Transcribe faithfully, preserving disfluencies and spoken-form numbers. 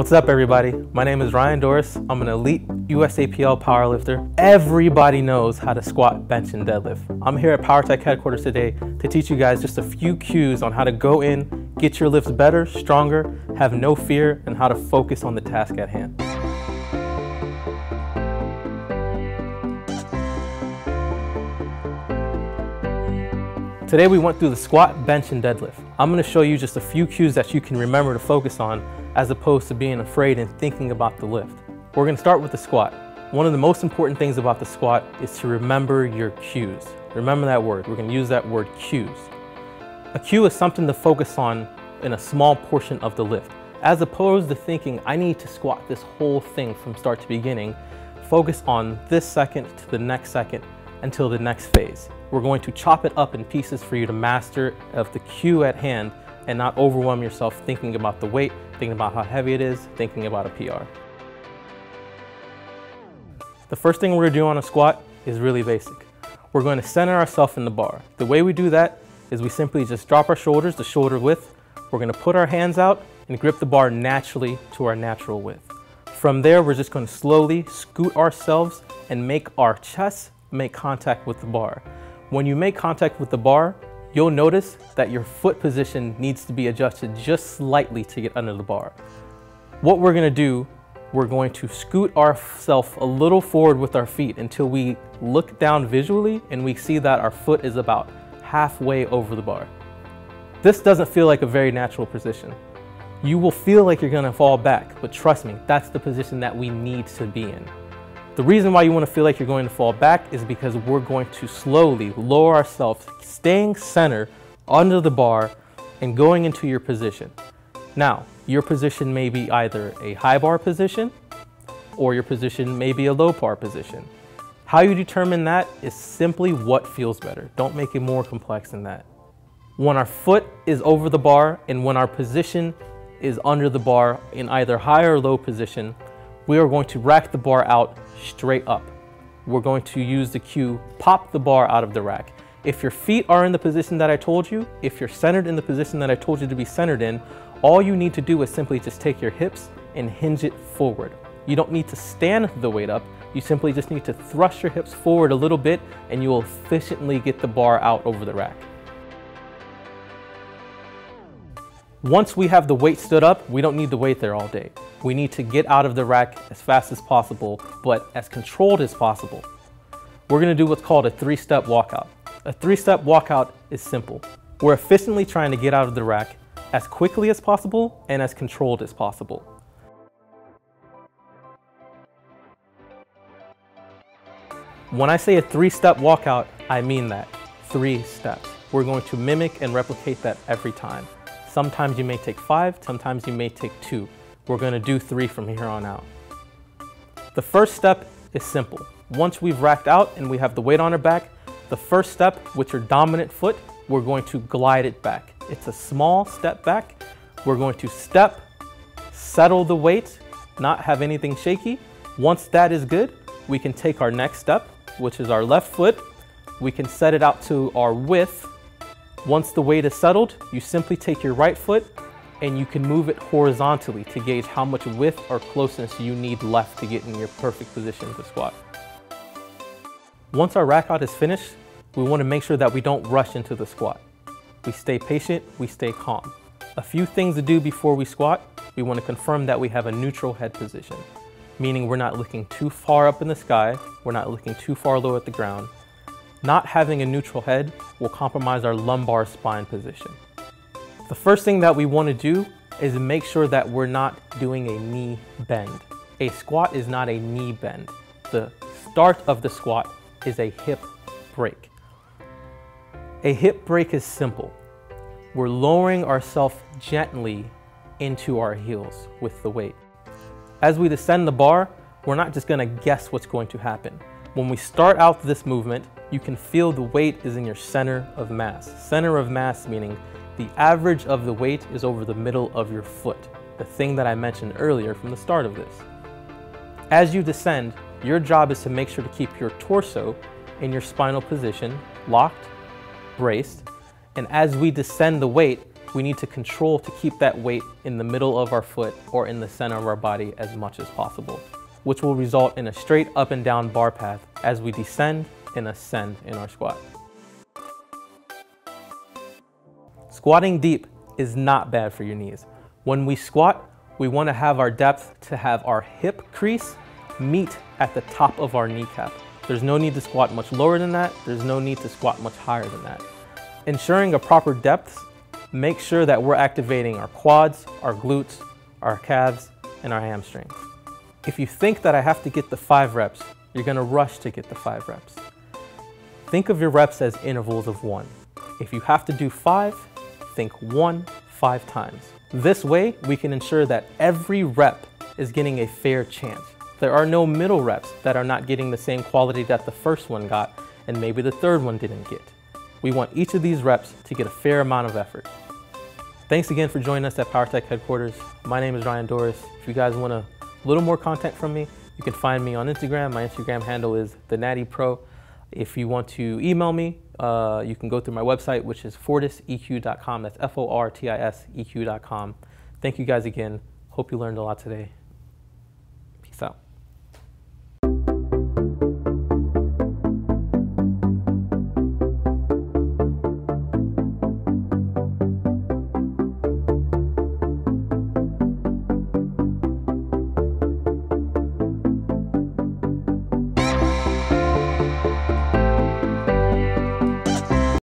What's up, everybody? My name is Ryan Dorris. I'm an elite U S A P L powerlifter. Everybody knows how to squat, bench, and deadlift. I'm here at Powertec headquarters today to teach you guys just a few cues on how to go in, get your lifts better, stronger, have no fear, and how to focus on the task at hand. Today we went through the squat, bench, and deadlift. I'm gonna show you just a few cues that you can remember to focus on as opposed to being afraid and thinking about the lift. We're gonna start with the squat. One of the most important things about the squat is to remember your cues. Remember that word, we're gonna use that word, cues. A cue is something to focus on in a small portion of the lift. As opposed to thinking, I need to squat this whole thing from start to beginning, focus on this second to the next second until the next phase. We're going to chop it up in pieces for you to master of the cue at hand and not overwhelm yourself thinking about the weight, thinking about how heavy it is, thinking about a P R. The first thing we're gonna do on a squat is really basic. We're going to center ourselves in the bar. The way we do that is we simply just drop our shoulders to shoulder width. We're gonna put our hands out and grip the bar naturally to our natural width. From there, we're just gonna slowly scoot ourselves and make our chest make contact with the bar. When you make contact with the bar, you'll notice that your foot position needs to be adjusted just slightly to get under the bar. What we're gonna do, we're going to scoot ourselves a little forward with our feet until we look down visually and we see that our foot is about halfway over the bar. This doesn't feel like a very natural position. You will feel like you're gonna fall back, but trust me, that's the position that we need to be in. The reason why you want to feel like you're going to fall back is because we're going to slowly lower ourselves, staying center under the bar and going into your position. Now, your position may be either a high bar position or your position may be a low bar position. How you determine that is simply what feels better. Don't make it more complex than that. When our foot is over the bar and when our position is under the bar in either high or low position, we are going to rack the bar out straight up. We're going to use the cue, pop the bar out of the rack. If your feet are in the position that I told you, if you're centered in the position that I told you to be centered in, all you need to do is simply just take your hips and hinge it forward. You don't need to stand the weight up, you simply just need to thrust your hips forward a little bit and you will efficiently get the bar out over the rack. Once we have the weight stood up, we don't need the weight there all day. We need to get out of the rack as fast as possible, but as controlled as possible. We're gonna do what's called a three-step walkout. A three-step walkout is simple. We're efficiently trying to get out of the rack as quickly as possible and as controlled as possible. When I say a three-step walkout, I mean that. Three steps. We're going to mimic and replicate that every time. Sometimes you may take five, sometimes you may take two. We're gonna do three from here on out. The first step is simple. Once we've racked out and we have the weight on our back, the first step with your dominant foot, we're going to glide it back. It's a small step back. We're going to step, settle the weight, not have anything shaky. Once that is good, we can take our next step, which is our left foot. We can set it out to our width. Once the weight is settled, you simply take your right foot and you can move it horizontally to gauge how much width or closeness you need left to get in your perfect position to squat. Once our rackout is finished, we want to make sure that we don't rush into the squat. We stay patient, we stay calm. A few things to do before we squat, we want to confirm that we have a neutral head position, meaning we're not looking too far up in the sky, we're not looking too far low at the ground. Not having a neutral head will compromise our lumbar spine position. The first thing that we want to do is make sure that we're not doing a knee bend. A squat is not a knee bend. The start of the squat is a hip break. A hip break is simple. We're lowering ourselves gently into our heels with the weight. As we descend the bar, we're not just going to guess what's going to happen. When we start out this movement, you can feel the weight is in your center of mass. Center of mass meaning the average of the weight is over the middle of your foot, the thing that I mentioned earlier from the start of this. As you descend, your job is to make sure to keep your torso in your spinal position, locked, braced, and as we descend the weight, we need to control to keep that weight in the middle of our foot or in the center of our body as much as possible, which will result in a straight up and down bar path as we descend and ascend in our squat. Squatting deep is not bad for your knees. When we squat, we want to have our depth to have our hip crease meet at the top of our kneecap. There's no need to squat much lower than that. There's no need to squat much higher than that. Ensuring a proper depth, make sure that we're activating our quads, our glutes, our calves, and our hamstrings. If you think that I have to get the five reps, you're gonna rush to get the five reps. Think of your reps as intervals of one. If you have to do five, think one five times. This way, we can ensure that every rep is getting a fair chance. There are no middle reps that are not getting the same quality that the first one got, and maybe the third one didn't get. We want each of these reps to get a fair amount of effort. Thanks again for joining us at Powertec headquarters. My name is Ryan Dorris. If you guys want a little more content from me, you can find me on Instagram. My Instagram handle is the Natty Pro. If you want to email me, uh, you can go through my website, which is fortiseq dot com. That's F O R T I S E Q dot com. Thank you guys again. Hope you learned a lot today.